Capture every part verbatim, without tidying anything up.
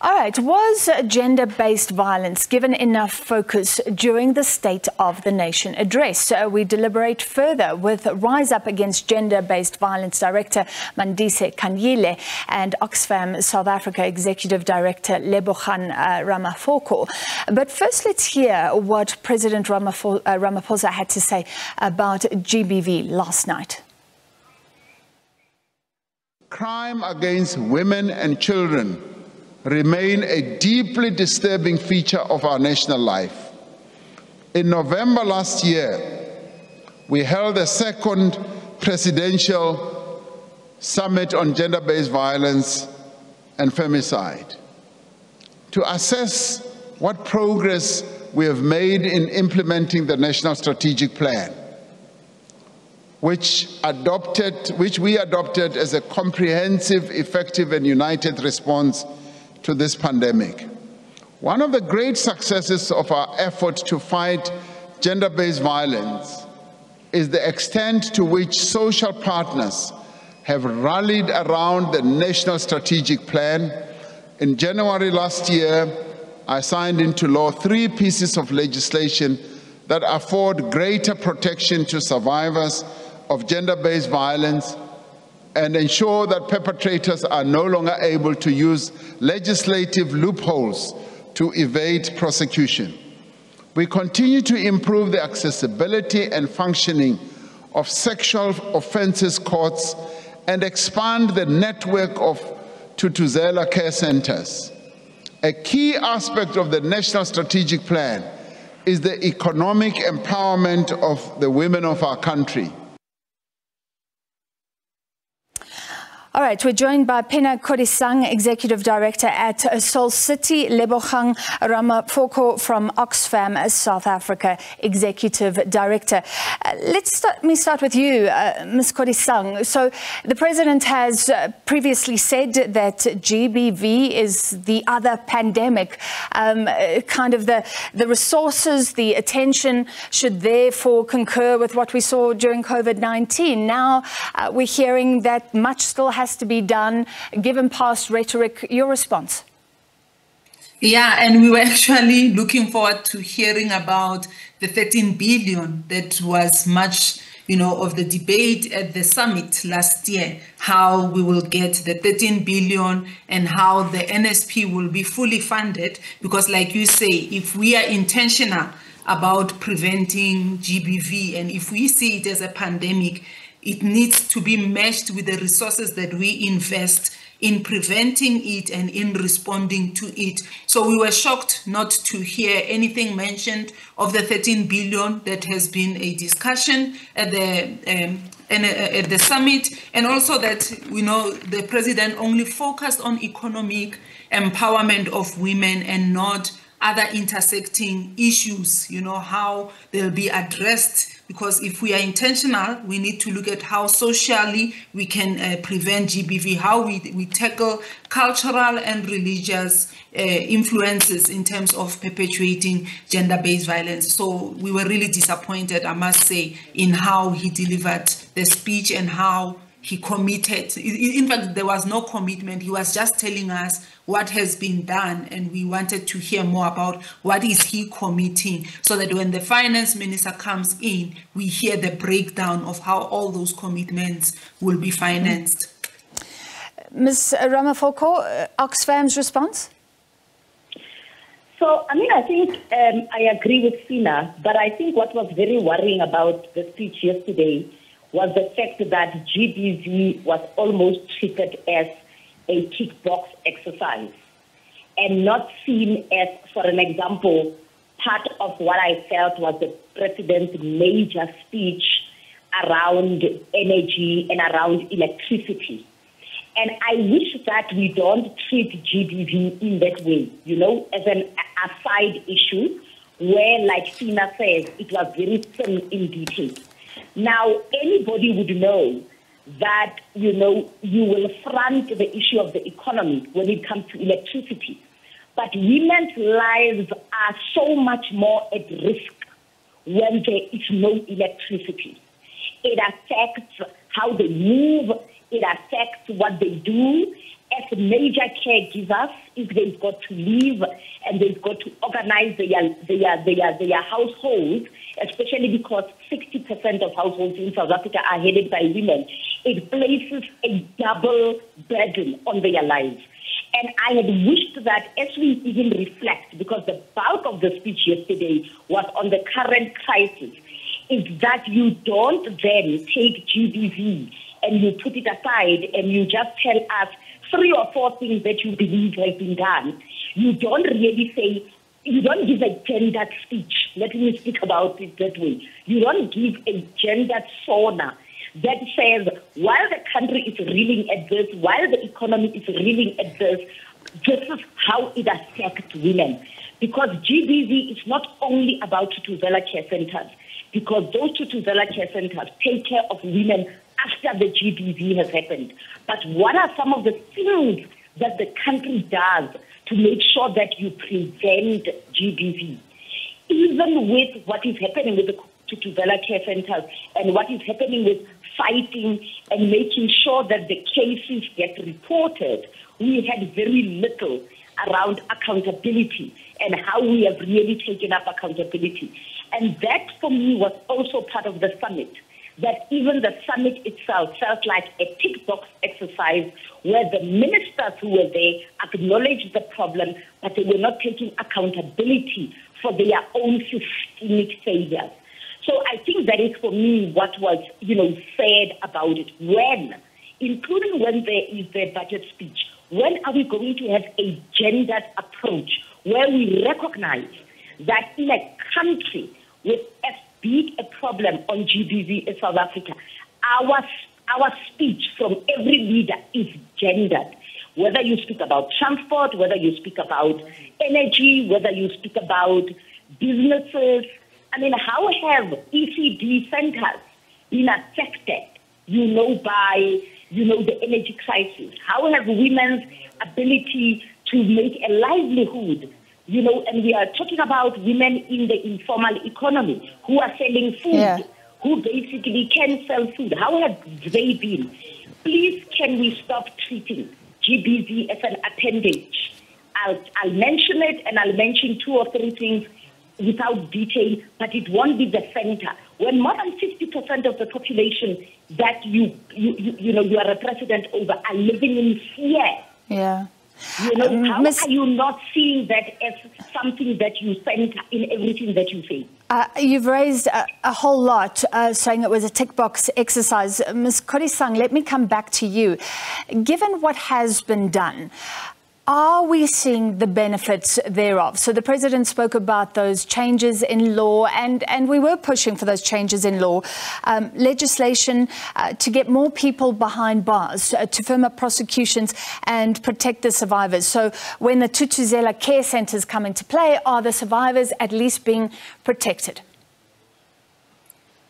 All right. Was gender-based violence given enough focus during the State of the Nation address? So we deliberate further with Rise Up Against Gender-Based Violence Director Mandise Kanyile and Oxfam South Africa Executive Director Lebogang Ramafoko. But first, let's hear what President Ramapho- uh, Ramaphosa had to say about G B V last night. Crime against women and children remain a deeply disturbing feature of our national life. In November last year, we held the second presidential summit on gender-based violence and femicide to assess what progress we have made in implementing the National Strategic Plan, which adopted, which we adopted as a comprehensive, effective, and united response to this pandemic. One of the great successes of our effort to fight gender-based violence is the extent to which social partners have rallied around the National Strategic Plan. In January last year, I signed into law three pieces of legislation that afford greater protection to survivors of gender-based violence and ensure that perpetrators are no longer able to use legislative loopholes to evade prosecution. We continue to improve the accessibility and functioning of sexual offences courts and expand the network of Thuthuzela care centres. A key aspect of the National Strategic Plan is the economic empowerment of the women of our country. All right, we're joined by Phinah Kodisdang, Executive Director at Soul City, Lebogang Ramafoko from Oxfam South Africa, Executive Director. Uh, let's start, let me start with you, uh, Miz Kodisdang. So the President has uh, previously said that G B V is the other pandemic. Um, uh, kind of the, the resources, the attention should therefore concur with what we saw during COVID nineteen. Now uh, we're hearing that much still has to be done, given past rhetoric. Your response? Yeah, and we were actually looking forward to hearing about the thirteen billion that was much, you know, of the debate at the summit last year, how we will get the thirteen billion and how the N S P will be fully funded. Because like you say, if we are intentional about preventing G B V and if we see it as a pandemic, it needs to be matched with the resources that we invest in preventing it and in responding to it. So we were shocked not to hear anything mentioned of the thirteen billion that has been a discussion at the um, and, uh, at the summit, and also that, you know, the President only focused on economic empowerment of women and not other intersecting issues, you know, how they'll be addressed. Because if we are intentional, we need to look at how socially we can uh, prevent G B V, how we, we tackle cultural and religious uh, influences in terms of perpetuating gender-based violence. So we were really disappointed, I must say, in how he delivered the speech and how he committed. In fact, there was no commitment. He was just telling us what has been done, and we wanted to hear more about what is he committing, so that when the finance minister comes in, we hear the breakdown of how all those commitments will be financed. Miz Ramafoko, Oxfam's response? So, I mean, I think um, I agree with Phinah, but I think what was very worrying about the speech yesterday was the fact that G B V was almost treated as a tick box exercise and not seen as, for an example, part of what I felt was the President's major speech around energy and around electricity. And I wish that we don't treat G B V in that way, you know, as an aside issue where, like Phinah says, it was very thin in detail. Now, anybody would know that, you know, you will front the issue of the economy when it comes to electricity. But women's lives are so much more at risk when there is no electricity. It affects how they move, it affects what they do, as major caregivers if they've got to leave and they've got to organize their, their, their, their households, especially because sixty percent of households in South Africa are headed by women. It places a double burden on their lives. And I had wished that as we even reflect, because the bulk of the speech yesterday was on the current crisis, is that you don't then take G B V and you put it aside and you just tell us three or four things that you believe have been done. You don't really say, you don't give a gendered speech. Let me speak about it that way. You don't give a gendered sauna that says, while the country is reeling at this, while the economy is reeling at this, this is how it affects women. Because G B V is not only about Thuthuzela care centers, because those Thuthuzela care centers take care of women after the G B V has happened. But what are some of the things that the country does to make sure that you prevent G B V? Even with what is happening with the Thuthuzela care centers and what is happening with fighting and making sure that the cases get reported, we had very little around accountability and how we have really taken up accountability. And that, for me, was also part of the summit, that even the summit itself felt like a tick-box exercise where the ministers who were there acknowledged the problem, but they were not taking accountability for their own systemic failures. So I think that is, for me, what was, you know, said about it. When, including when there is the budget speech, when are we going to have a gendered approach where we recognize that in a country with as big a problem on G B V as South Africa, our, our speech from every leader is gendered. Whether you speak about transport, whether you speak about energy, whether you speak about businesses, I mean, how have E C D centers been affected, you know, by, you know, the energy crisis? How have women's ability to make a livelihood, you know, and we are talking about women in the informal economy who are selling food, yeah. who basically can sell food. How have they been? Please, can we stop treating G B V as an appendage? I'll, I'll mention it, and I'll mention two or three things without detail, but it won't be the center. When more than fifty percent of the population that you, you, you, you know, you are a president over are living in fear. Yeah. You know, um, how Miz are you not seeing that as something that you center in everything that you say? Uh, you've raised a, a whole lot, uh, saying it was a tick box exercise. Miz Kodisdang, let me come back to you. Given what has been done, are we seeing the benefits thereof? So the President spoke about those changes in law, and, and we were pushing for those changes in law, um, legislation uh, to get more people behind bars, uh, to firm up prosecutions and protect the survivors. So when the Thuthuzela care centres come into play, are the survivors at least being protected?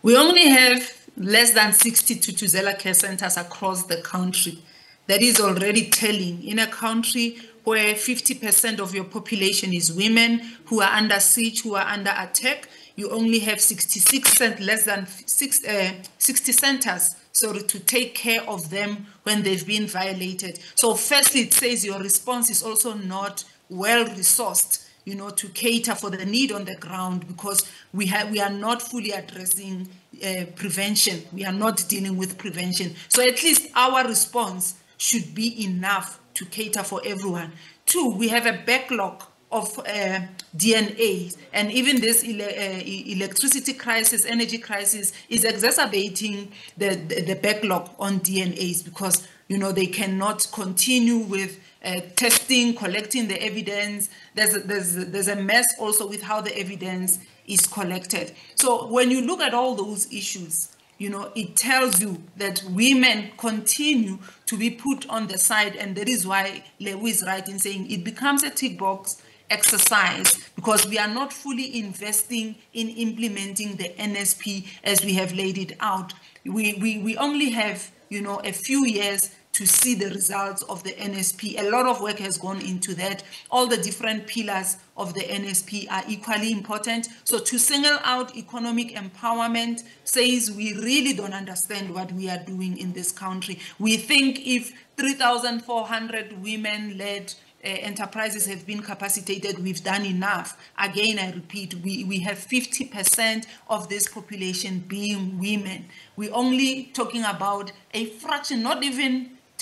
We only have less than sixty Thuthuzela care centres across the country. That is already telling. In a country where fifty percent of your population is women who are under siege, who are under attack, you only have sixty-six percent, less than six, uh, sixty centers, sorry, to take care of them when they've been violated. So firstly, it says your response is also not well-resourced, you know, to cater for the need on the ground, because we have we are not fully addressing uh, prevention. We are not dealing with prevention. So at least our response should be enough to cater for everyone. Two, we have a backlog of uh, D N A, and even this ele uh, electricity crisis, energy crisis is exacerbating the, the, the backlog on D N As, because, you know, they cannot continue with uh, testing, collecting the evidence. There's a, there's, a, there's a mess also with how the evidence is collected. So when you look at all those issues, you know, it tells you that women continue to be put on the side, and that is why Lewi is right in saying it becomes a tick box exercise, because we are not fully investing in implementing the N S P as we have laid it out. We, we, we only have, you know, a few years to see the results of the N S P. A lot of work has gone into that. All the different pillars of the N S P are equally important. So to single out economic empowerment says we really don't understand what we are doing in this country. We think if three thousand four hundred women-led Uh, enterprises have been capacitated, we've done enough. Again, I repeat, we, we have fifty percent of this population being women. We're only talking about a fraction, not even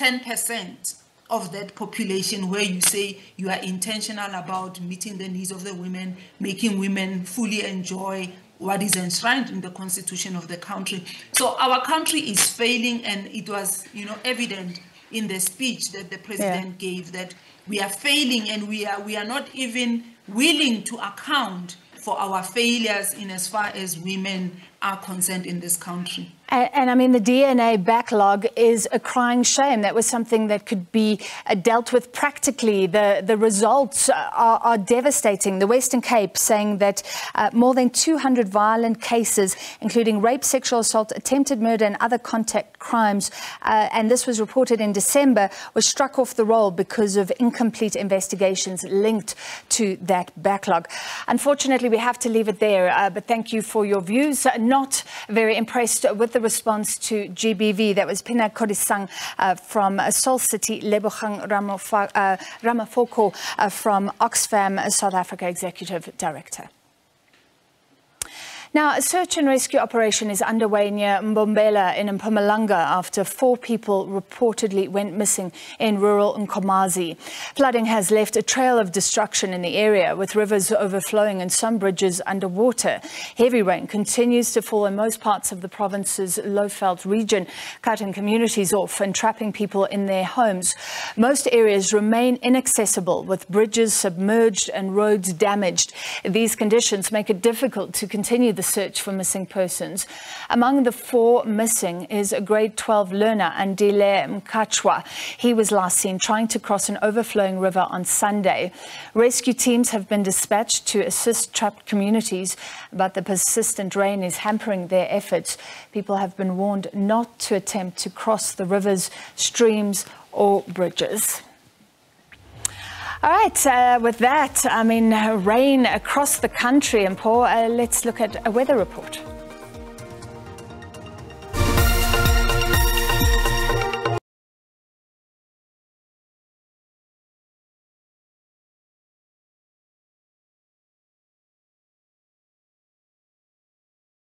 ten percent of that population, where you say you are intentional about meeting the needs of the women, making women fully enjoy what is enshrined in the constitution of the country. So our country is failing, and it was, you know, evident in the speech that the president yeah. gave that we are failing, and we are we are not even willing to account for our failures in as far as women are concerned in this country. And, and I mean, the D N A backlog is a crying shame. That was something that could be uh, dealt with practically. The, the results are, are devastating. The Western Cape saying that uh, more than two hundred violent cases, including rape, sexual assault, attempted murder and other contact crimes, uh, and this was reported in December, was struck off the roll because of incomplete investigations linked to that backlog. Unfortunately, we have to leave it there, uh, but thank you for your views. Not very impressed with the response to G B V. That was Phinah Kodisdang uh, from uh, Soul City, Lebogang Ramafo uh, Ramafoko uh, from Oxfam, uh, South Africa Executive Director. Now, a search and rescue operation is underway near Mbombela in Mpumalanga after four people reportedly went missing in rural Nkomazi. Flooding has left a trail of destruction in the area, with rivers overflowing and some bridges underwater. Heavy rain continues to fall in most parts of the province's Lowveld region, cutting communities off and trapping people in their homes. Most areas remain inaccessible, with bridges submerged and roads damaged. These conditions make it difficult to continue the search for missing persons. Among the four missing is a grade twelve learner, Andile Mkachwa. He was last seen trying to cross an overflowing river on Sunday. Rescue teams have been dispatched to assist trapped communities, but the persistent rain is hampering their efforts. People have been warned not to attempt to cross the rivers, streams, or bridges. All right, uh, with that, I mean, rain across the country, and Paul, uh, let's look at a weather report.